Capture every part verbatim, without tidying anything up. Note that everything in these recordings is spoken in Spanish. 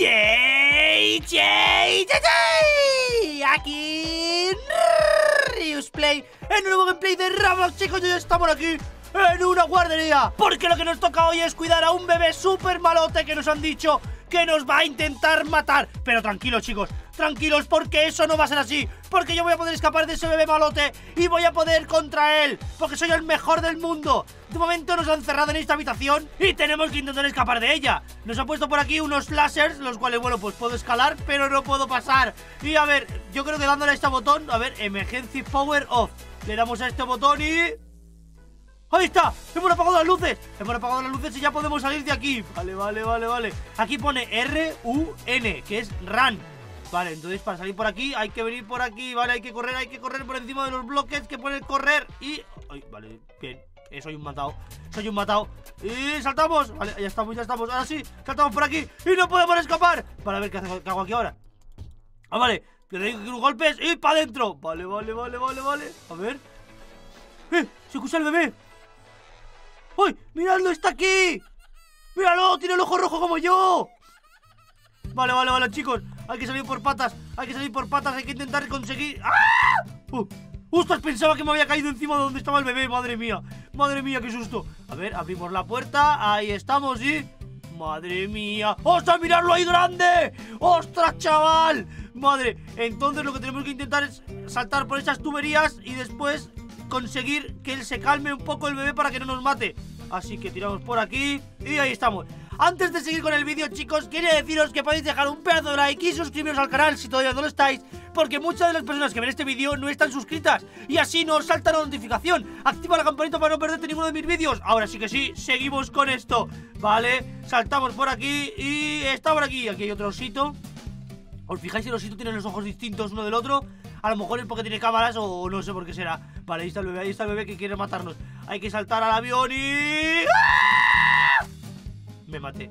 ¡Yay! ¡Yay! ¡Yay! ¡Yay! Aquí Riusplay, en un nuevo gameplay de Roblox, chicos. Ya estamos aquí en una guardería, porque lo que nos toca hoy es cuidar a un bebé súper malote que nos han dicho que nos va a intentar matar. Pero tranquilos, chicos, tranquilos, porque eso no va a ser así, porque yo voy a poder escapar de ese bebé malote y voy a poder contra él, porque soy el mejor del mundo. De momento nos han cerrado en esta habitación y tenemos que intentar escapar de ella. Nos han puesto por aquí unos lásers, los cuales, bueno, pues puedo escalar, pero no puedo pasar. Y a ver, yo creo que dándole a este botón, a ver, emergency power off, le damos a este botón y... ¡ahí está! ¡Hemos apagado las luces! Hemos apagado las luces y ya podemos salir de aquí. Vale, vale, vale, vale. Aquí pone R U N, que es run. Vale, entonces para salir por aquí hay que venir por aquí. Vale, hay que correr, hay que correr por encima de los bloques que pone correr y... ay, vale, bien. Eh, soy un matado, soy un matado. Y saltamos. Vale, ya estamos, ya estamos. Ahora sí, saltamos por aquí y no podemos escapar. Vale, a ver, ¿qué hago aquí ahora? Ah, vale. Le doy unos golpes y para adentro. Vale, vale, vale, vale, vale. A ver. ¡Eh! ¡Se escucha el bebé! ¡Uy! ¡Miradlo! ¡Está aquí! ¡Míralo! ¡Tiene el ojo rojo como yo! Vale, vale, vale, chicos. Hay que salir por patas. Hay que salir por patas. Hay que intentar conseguir... ¡ah! ¡Uh! ¡Ostras! Pensaba que me había caído encima de donde estaba el bebé. ¡Madre mía! ¡Madre mía! ¡Qué susto! A ver, abrimos la puerta. Ahí estamos y... ¡madre mía! ¡Ostras! ¡Miradlo ahí grande! ¡Ostras, chaval! ¡Madre! Entonces lo que tenemos que intentar es saltar por esas tuberías y después... conseguir que él se calme un poco, el bebé, para que no nos mate. Así que tiramos por aquí y ahí estamos. Antes de seguir con el vídeo, chicos, quería deciros que podéis dejar un pedazo de like y suscribiros al canal si todavía no lo estáis, porque muchas de las personas que ven este vídeo no están suscritas y así no os salta la notificación. Activa la campanita para no perderte ninguno de mis vídeos. Ahora sí que sí, seguimos con esto. Vale, saltamos por aquí y está por aquí. Aquí hay otro osito. ¿Os fijáis? El osito tiene los ojos distintos uno del otro. A lo mejor es porque tiene cámaras o no sé por qué será. Vale, ahí está el bebé, ahí está el bebé que quiere matarnos. Hay que saltar al avión y... ¡ah! Me maté.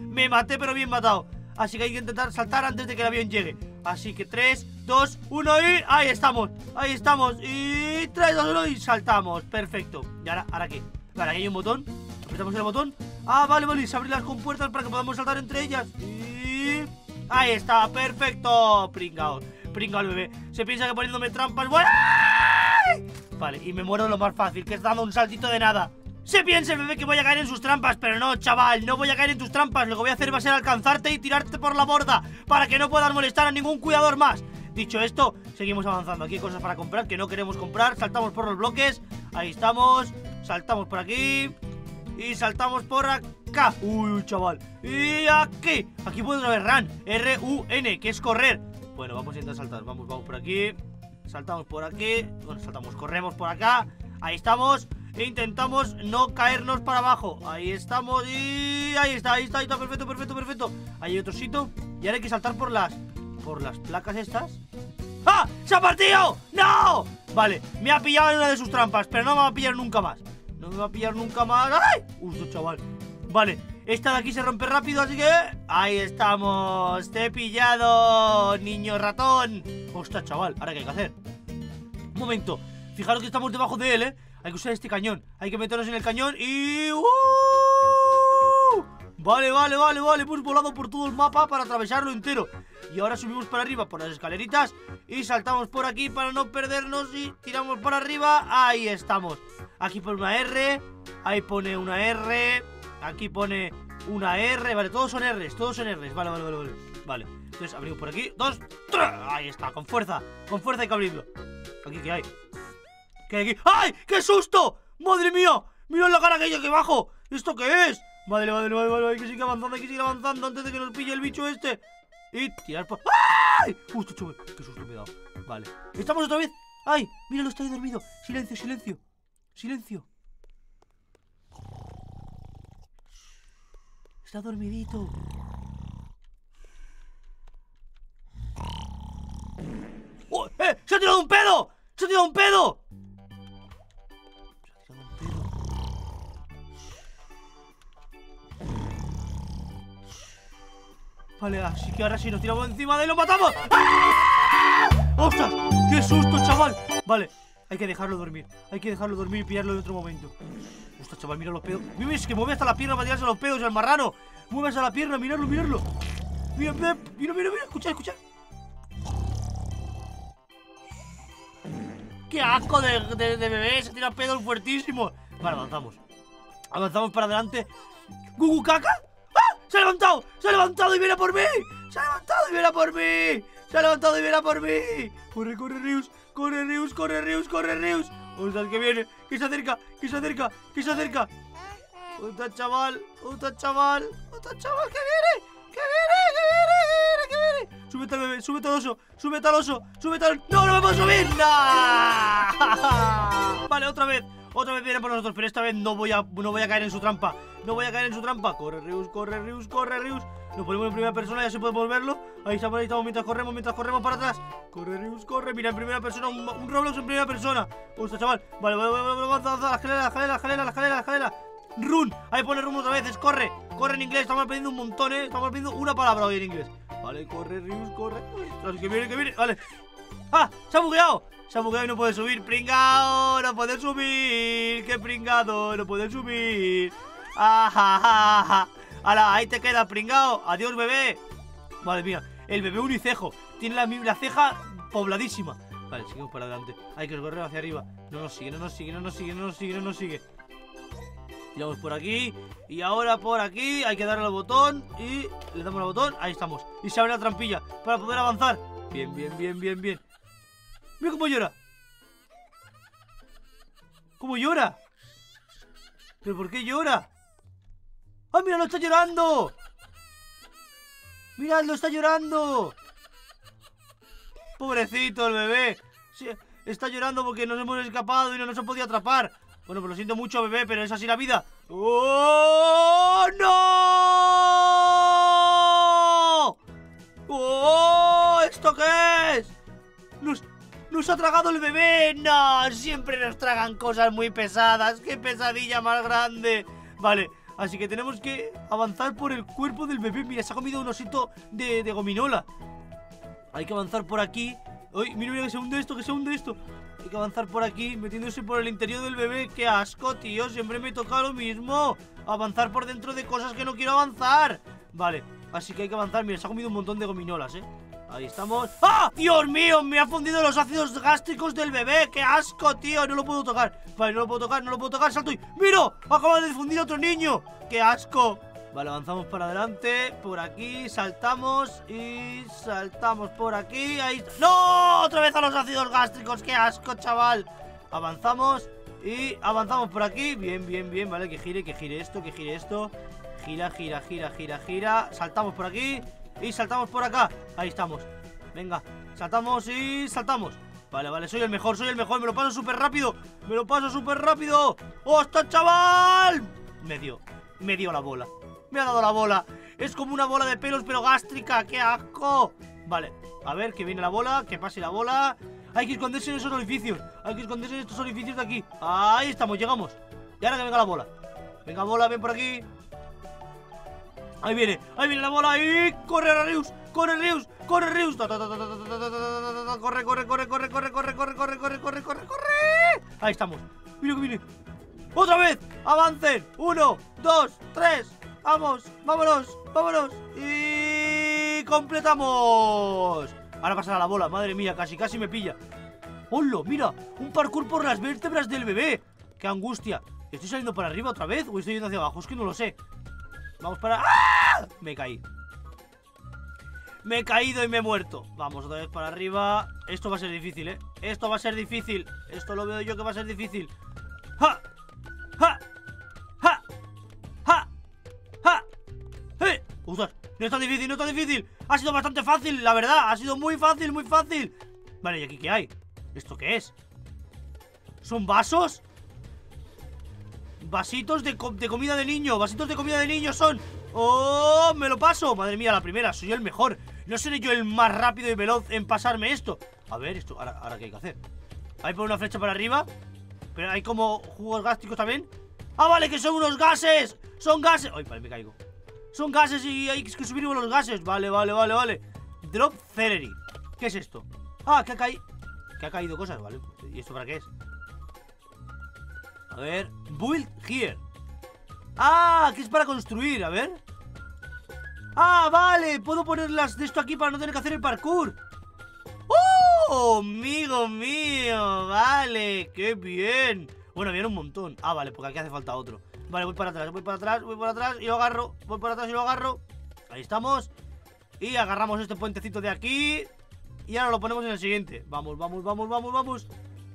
Me maté, pero bien matado. Así que hay que intentar saltar antes de que el avión llegue. Así que tres, dos, uno y... ahí estamos, ahí estamos. Y tres, dos, uno y saltamos. Perfecto. ¿Y ahora, ahora qué? Vale, aquí hay un botón. Apretamos el botón. Ah, vale, vale, y se abren las compuertas para que podamos saltar entre ellas. Y... ahí está, perfecto. Pringaos. Pringa el bebé. Se piensa que poniéndome trampas... ¡ay! Vale, y me muero lo más fácil, que es dando un saltito de nada. Se piensa el bebé que voy a caer en sus trampas, pero no, chaval, no voy a caer en tus trampas. Lo que voy a hacer va a ser alcanzarte y tirarte por la borda para que no puedas molestar a ningún cuidador más. Dicho esto, seguimos avanzando. Aquí hay cosas para comprar que no queremos comprar. Saltamos por los bloques. Ahí estamos. Saltamos por aquí. Y saltamos por acá. Uy, chaval. Y aquí. Aquí puedo ver run. R U N, que es correr. Bueno, vamos a intentar saltar, vamos, vamos por aquí. Saltamos por aquí, bueno, saltamos, corremos por acá. Ahí estamos, e intentamos no caernos para abajo. Ahí estamos y... ahí está, ahí está, ahí está, perfecto, perfecto, perfecto. Ahí hay otro sitio y ahora hay que saltar por las... por las placas estas. ¡Ah! ¡Se ha partido! ¡No! Vale, me ha pillado en una de sus trampas, pero no me va a pillar nunca más. No me va a pillar nunca más. ¡Ay! Uso, chaval. Vale, esta de aquí se rompe rápido, así que... ahí estamos. Te he pillado, niño ratón. Ostras, chaval, ¿ahora qué hay que hacer? Un momento, fijaros que estamos debajo de él, ¿eh? Hay que usar este cañón. Hay que meternos en el cañón y... ¡uh! Vale, vale, vale, vale. Hemos volado por todo el mapa para atravesarlo entero. Y ahora subimos para arriba por las escaleritas y saltamos por aquí para no perdernos y tiramos para arriba. Ahí estamos. Aquí pone una R, ahí pone una R... aquí pone una R, vale, todos son R's, todos son R's, vale, vale, vale, vale. Vale, entonces abrimos por aquí, dos, tres, ahí está, con fuerza, con fuerza hay que abrirlo. Aquí, ¿qué hay? ¿Qué hay aquí? ¡Ay! ¡Qué susto! ¡Madre mía! ¡Mirad la cara que hay aquí abajo! ¿Esto qué es? Vale, vale, vale, vale, hay que seguir avanzando, hay que seguir avanzando antes de que nos pille el bicho este. Y tirar por... ¡ay! ¡Uy, qué chulo! ¡Qué susto me he dado! Vale, estamos otra vez. ¡Ay! Míralo, está ahí dormido. Silencio, silencio, silencio. Está dormidito. ¡Oh, eh! ¡Se ha tirado un pedo! ¡Se ha tirado un pedo! ¡Se ha tirado un pedo! Vale, así que ahora sí nos tiramos encima de él y lo matamos. ¡Ah! ¡Ostras! ¡Qué susto, chaval! Vale, hay que dejarlo dormir. Hay que dejarlo dormir y pillarlo en otro momento. Ostras, chaval, mira los pedos. Mira, es que mueve hasta la pierna para tirarse los pedos, el marrano. Mueve a la pierna, miradlo, miradlo. Mira, mira, mira, mira, escuchad, escuchad. ¡Qué asco de, de, de bebé! Se tira pedos fuertísimos. Vale, avanzamos. Avanzamos para adelante. ¿Gugu caca? ¡Ah! ¡Se ha levantado! ¡Se ha levantado y viene a por mí! ¡Se ha levantado y viene a por mí! ¡Se ha levantado y viene a por mí! ¡Corre, corre, Rius! ¡Corre, Rius! ¡Corre, Rius! ¡Corre, Rius! ¡Ostras, que viene! ¡Que se acerca! ¡Que se acerca! ¡Que se acerca! ¡Ostras, chaval! ¡Ostras, chaval! ¡Ostras, chaval! ¡Que viene! ¡Que viene! ¡Que viene! ¡Que viene! ¡Que viene! ¡Súbete al bebé! ¡Súbete al oso! ¡Súbete al oso! ¡Súbete al... ¡No, no me puedo subir! ¡No! Vale, otra vez. Otra vez viene por nosotros, pero esta vez no voy a, no voy a caer en su trampa. No voy a caer en su trampa. Corre, Rius, corre, Rius, corre, Rius. Nos ponemos en primera persona, ya se puede volverlo. Ahí estamos, ahí estamos, mientras corremos, mientras corremos para atrás. Corre, Rius, corre. Mira, en primera persona, un, un Roblox en primera persona. Ostras, chaval. Vale, vale, vale, vale, avanza, avanza. La escalera, la escalera, la escalera, la escalera, la escalera. Run. Ahí pone run otra vez. Corre, corre en inglés. Estamos aprendiendo un montón, eh. Estamos aprendiendo una palabra hoy en inglés. Vale, corre, Rius, corre. Ostras, que viene, que viene. Vale. ¡Ah! ¡Se ha bugueado! Se ha bugueado y no puede subir. ¡Pringao! ¡No puede subir! ¡Qué pringado! ¡No puede subir! ¡Ajajaja! ¡Hala! ¡Ahí te queda, pringao! ¡Adiós, bebé! Vale, mira. El bebé unicejo. Tiene la, la ceja pobladísima. Vale, seguimos para adelante. Hay que correr hacia arriba. No nos sigue, no nos sigue, no nos sigue, no nos sigue, no nos sigue. Tiramos por aquí. Y ahora por aquí. Hay que darle al botón. Y le damos al botón. Ahí estamos. Y se abre la trampilla para poder avanzar. Bien, bien, bien, bien, bien. Mira cómo llora. ¿Cómo llora? ¿Pero por qué llora? ¡Ah, mira, lo está llorando! ¡Mirad, lo está llorando! Pobrecito el bebé. Sí, está llorando porque nos hemos escapado y no nos han podido atrapar. Bueno, pues lo siento mucho, bebé, pero es así la vida. ¡Oh, no! ¡Oh, esto qué es! Nos... ¡Nos ha tragado el bebé! ¡No! Siempre nos tragan cosas muy pesadas. ¡Qué pesadilla más grande! Vale, así que tenemos que avanzar por el cuerpo del bebé. Mira, se ha comido un osito de, de gominola. Hay que avanzar por aquí. ¡Uy! Mira, mira, que se hunde esto, que se hunde esto. Hay que avanzar por aquí, metiéndose por el interior del bebé. ¡Qué asco, tío! Siempre me toca lo mismo. Avanzar por dentro de cosas que no quiero avanzar. Vale, así que hay que avanzar. Mira, se ha comido un montón de gominolas, ¿eh? Ahí estamos. ¡Ah! ¡Dios mío! Me ha fundido los ácidos gástricos del bebé. ¡Qué asco, tío! No lo puedo tocar. Vale, no lo puedo tocar, no lo puedo tocar. Salto y... ¡Miro! Acaba de fundir a otro niño. ¡Qué asco! Vale, avanzamos para adelante. Por aquí, saltamos. Y saltamos por aquí. Ahí... ¡No! Otra vez a los ácidos gástricos. ¡Qué asco, chaval! Avanzamos. Y avanzamos por aquí. Bien, bien, bien. Vale, que gire, que gire esto, que gire esto. Gira, gira, gira, gira, gira. Saltamos por aquí. Y saltamos por acá. Ahí estamos. Venga, saltamos y saltamos. Vale, vale, soy el mejor, soy el mejor. Me lo paso súper rápido. Me lo paso súper rápido. ¡Hostia, chaval! Me dio, me dio la bola. Me ha dado la bola. Es como una bola de pelos, pero gástrica. ¡Qué asco! Vale, a ver, que viene la bola. Que pase la bola. Hay que esconderse en esos orificios. Hay que esconderse en estos orificios de aquí. Ahí estamos, llegamos. Y ahora que venga la bola. Venga, bola, ven por aquí. Ahí viene, ahí viene la bola. Y corre, Rius, corre, Rius, corre, Rius. Corre, corre, corre, corre, corre, corre, corre, corre, corre, corre, corre, corre. Ahí estamos. Mira que viene. ¡Otra vez! ¡Avancen! ¡Uno, dos, tres! ¡Vamos! ¡Vámonos! ¡Vámonos! Y completamos. Ahora pasará la bola, madre mía, casi, casi me pilla. ¡Hola! Mira, un parkour por las vértebras del bebé. ¡Qué angustia! ¿Estoy saliendo para arriba otra vez? ¿O estoy yendo hacia abajo? Es que no lo sé. Vamos para... ¡Ah! Me caí. Me he caído y me he muerto. Vamos otra vez para arriba. Esto va a ser difícil, ¿eh? Esto va a ser difícil. Esto lo veo yo que va a ser difícil. ¡Ja! ¡Ja! ¡Ja! ¡Ja! ¡Ja! ¡Eh! ¡Ostras! No es tan difícil, no es tan difícil. Ha sido bastante fácil, la verdad. Ha sido muy fácil, muy fácil. Vale, ¿y aquí qué hay? ¿Esto qué es? ¿Son vasos? Vasitos de, com de comida de niño. Vasitos de comida de niño son. ¡Oh! Me lo paso. Madre mía, la primera. Soy el mejor. No seré yo el más rápido y veloz en pasarme esto. A ver, esto. Ahora, ahora ¿qué hay que hacer? Hay por una flecha para arriba. Pero hay como jugos gástricos también. ¡Ah, vale! ¡Que son unos gases! ¡Son gases! ¡Ay, vale, me caigo! Son gases y hay que subir los gases. Vale, vale, vale, vale. Drop celery. ¿Qué es esto? Ah, que ha caído. Que ha caído cosas, vale. ¿Y esto para qué es? A ver, build here. Ah, que es para construir, a ver. ¡Ah, vale! Puedo poner las de esto aquí para no tener que hacer el parkour. ¡Oh, amigo mío! Vale, qué bien. Bueno, viene un montón. Ah, vale, porque aquí hace falta otro. Vale, voy para atrás, voy para atrás, voy para atrás y lo agarro. Voy para atrás y lo agarro. Ahí estamos. Y agarramos este puentecito de aquí. Y ahora lo ponemos en el siguiente. Vamos, vamos, vamos, vamos, vamos.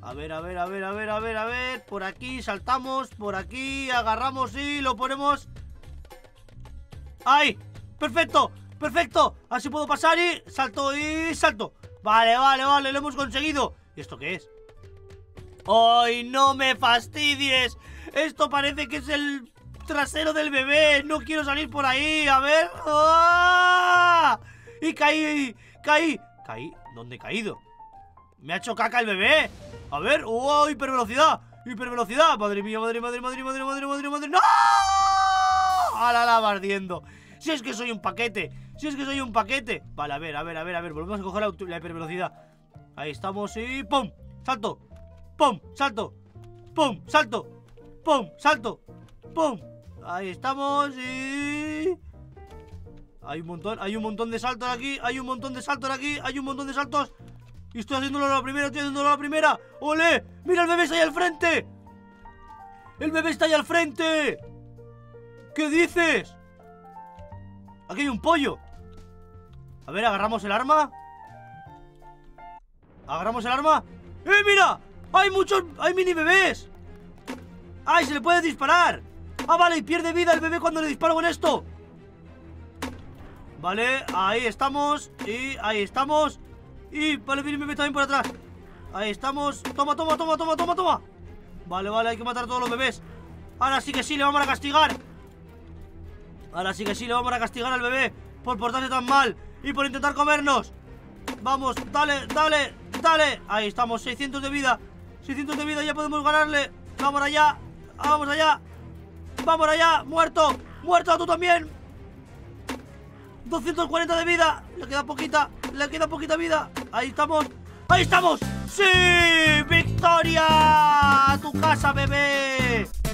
A ver, a ver, a ver, a ver, a ver, a ver. Por aquí saltamos, por aquí agarramos y lo ponemos. ¡Ahí! ¡Perfecto! ¡Perfecto! Así puedo pasar y salto y salto. Vale, vale, vale, lo hemos conseguido. ¿Y esto qué es? ¡Ay, no me fastidies! Esto parece que es el trasero del bebé. No quiero salir por ahí. A ver. ¡Ah! Y caí, caí. ¿Caí? ¿Dónde he caído? Me ha hecho caca el bebé. A ver. ¡Oh, hipervelocidad! ¡Hipervelocidad! Madre mía, madre, madre, madre, madre, madre, madre, madre. ¡No! ¡A la lava ardiendo! Si es que soy un paquete. Si es que soy un paquete. Vale, a ver, a ver, a ver, a ver. Volvemos a coger la, la hipervelocidad. Ahí estamos y ¡pum! ¡Salto! ¡Pum! ¡Salto! ¡Pum! ¡Salto! ¡Pum! ¡Salto! ¡Pum! Ahí estamos y... Hay un montón, hay un montón de saltos aquí. Hay un montón de saltos aquí. Hay un montón de saltos. Y estoy haciéndolo a la primera, estoy haciéndolo a la primera. ¡Ole! ¡Mira, el bebé está ahí al frente! ¡El bebé está ahí al frente! ¿Qué dices? Aquí hay un pollo. A ver, agarramos el arma. Agarramos el arma. ¡Eh, mira! ¡Hay muchos! ¡Hay mini bebés! ¡Ay, se le puede disparar! ¡Ah, vale! Y pierde vida el bebé cuando le disparo con esto. Vale, ahí estamos. Y ahí estamos. Y vale, viene el bebé también por atrás. Ahí estamos. Toma, toma, toma, toma, toma, toma. Vale, vale, hay que matar a todos los bebés. Ahora sí que sí, le vamos a castigar. Ahora sí que sí, le vamos a castigar al bebé por portarse tan mal y por intentar comernos. Vamos, dale, dale, dale. Ahí estamos, seiscientos de vida. seiscientos de vida, ya podemos ganarle. Vamos allá, vamos allá. Vamos allá, muerto. Muerto, tú también. doscientos cuarenta de vida. Le queda poquita, le queda poquita vida. Ahí estamos, ahí estamos. ¡Sí! ¡Victoria! ¡A tu casa, bebé!